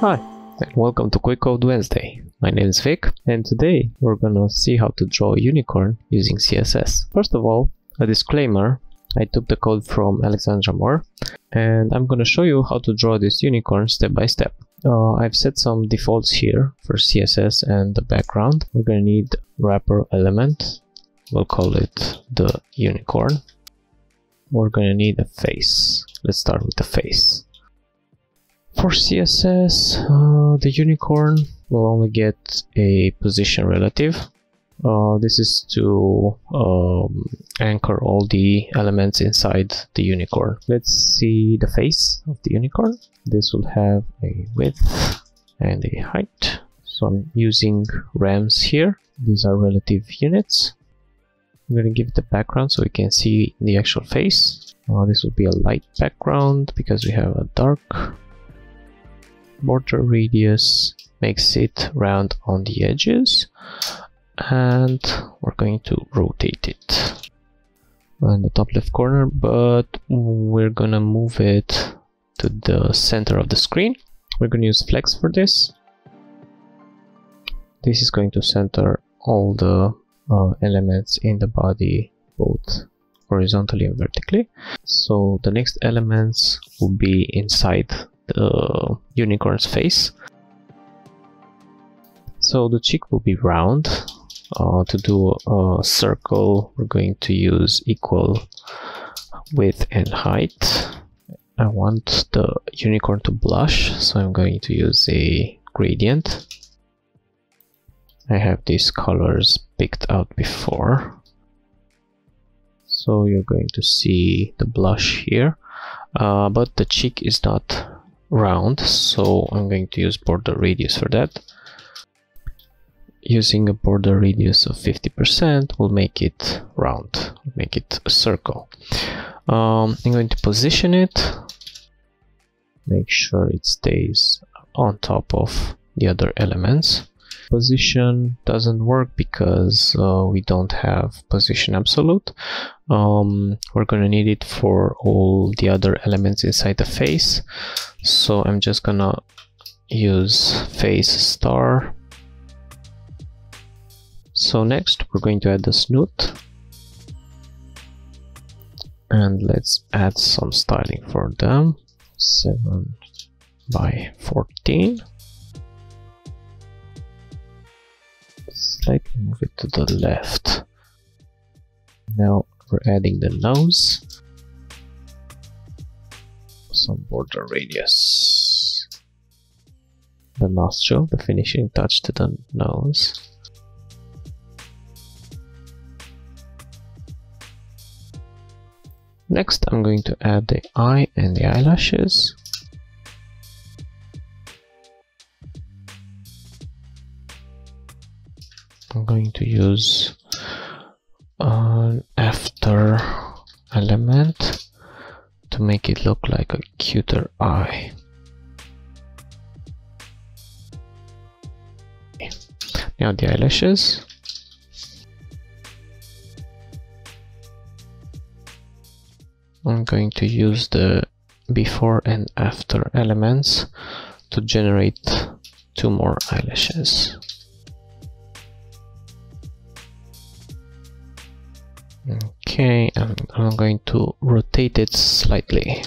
Hi, and welcome to Quick Code Wednesday. My name is Vic, and today we're gonna see how to draw a unicorn using CSS. First of all, a disclaimer, I took the code from Alexandra Moore, and I'm gonna show you how to draw this unicorn step by step. I've set some defaults here for CSS and the background. We're gonna need wrapper element, we'll call it the unicorn. We're gonna need a face, let's start with the face. For CSS, the unicorn will only get a position relative. This is to anchor all the elements inside the unicorn. Let's see the face of the unicorn. This will have a width and a height. So I'm using rems here. These are relative units. I'm going to give it the background so we can see the actual face. This will be a light background because we have a dark border radius, makes it round on the edges, and we're going to rotate it on the top left corner, but we're gonna move it to the center of the screen. We're gonna use flex for this. This is going to center all the elements in the body, both horizontally and vertically. So the next elements will be inside the unicorn's face. So the cheek will be round. To do a circle, we're going to use equal width and height. I want the unicorn to blush, so I'm going to use a gradient. I have these colors picked out before. So you're going to see the blush here, but the cheek is not round, so I'm going to use border radius for that. Using a border radius of 50% will make it round, make it a circle. I'm going to position it, make sure it stays on top of the other elements. Position doesn't work because we don't have position absolute. We're gonna need it for all the other elements inside the face, so I'm just gonna use face star. So next we're going to add the snoot, and let's add some styling for them. 7 by 14. Slightly move it to the left. Now we're adding the nose, some border radius, the nostril, the finishing touch to the nose. Next I'm going to add the eye and the eyelashes. I'm going to use an after element to make it look like a cuter eye. Now the eyelashes. I'm going to use the before and after elements to generate 2 more eyelashes. Okay, I'm going to rotate it slightly.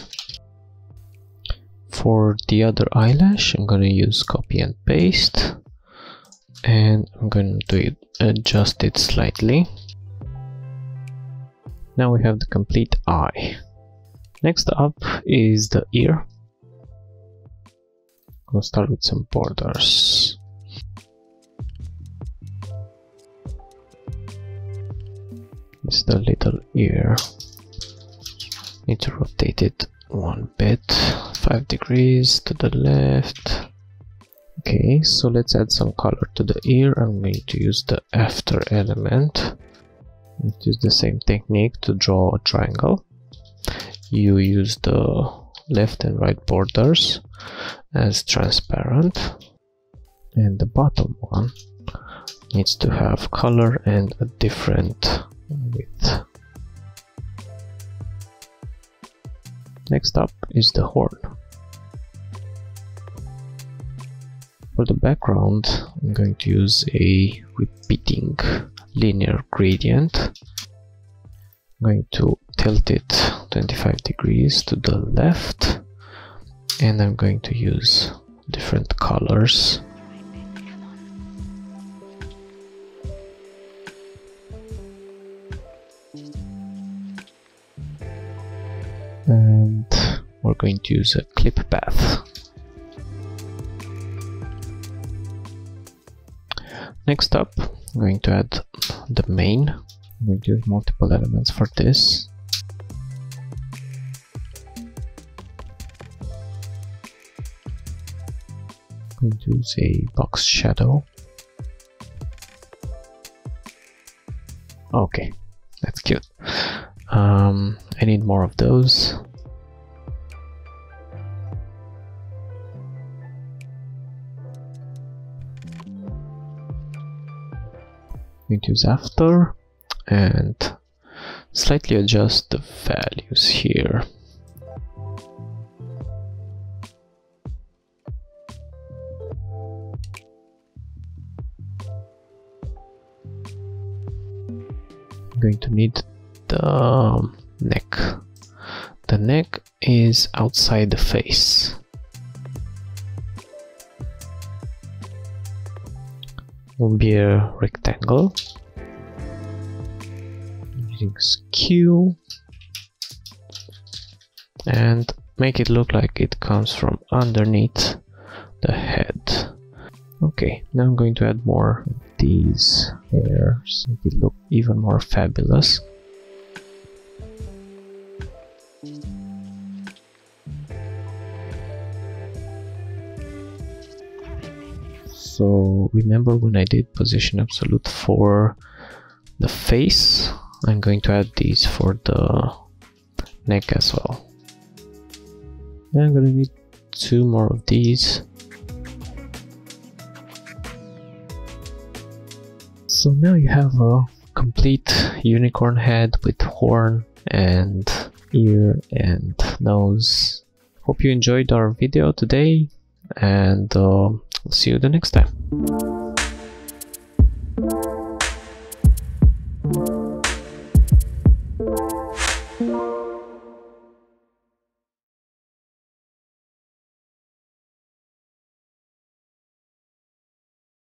For the other eyelash, I'm going to use copy and paste, and I'm going to adjust it slightly. Now we have the complete eye. Next up is the ear. We'll start with some borders. It's the little ear. Need to rotate it one bit, 5 degrees to the left. Okay, so let's add some color to the ear. I'm going to use the after element. Let's use the same technique to draw a triangle. You use the left and right borders as transparent, and the bottom one needs to have color and a different width. Next up is the horn. For the background, I'm going to use a repeating linear gradient. I'm going to tilt it 25 degrees to the left, and I'm going to use different colors. And we're going to use a clip path. Next up, I'm going to add the main. I'm going to use multiple elements for this. I'm going to use a box shadow. Okay, that's cute. I need more of those. I'm going to use after and slightly adjust the values here. I'm going to need the neck. The neck is outside the face. Will be a rectangle. Using skew and make it look like it comes from underneath the head. Okay, now I'm going to add more of these hairs, make it look even more fabulous. So remember when I did position absolute for the face, I'm going to add these for the neck as well. And I'm going to need two more of these. So now you have a complete unicorn head with horn and ear and nose. Hope you enjoyed our video today, and I'll see you the next time.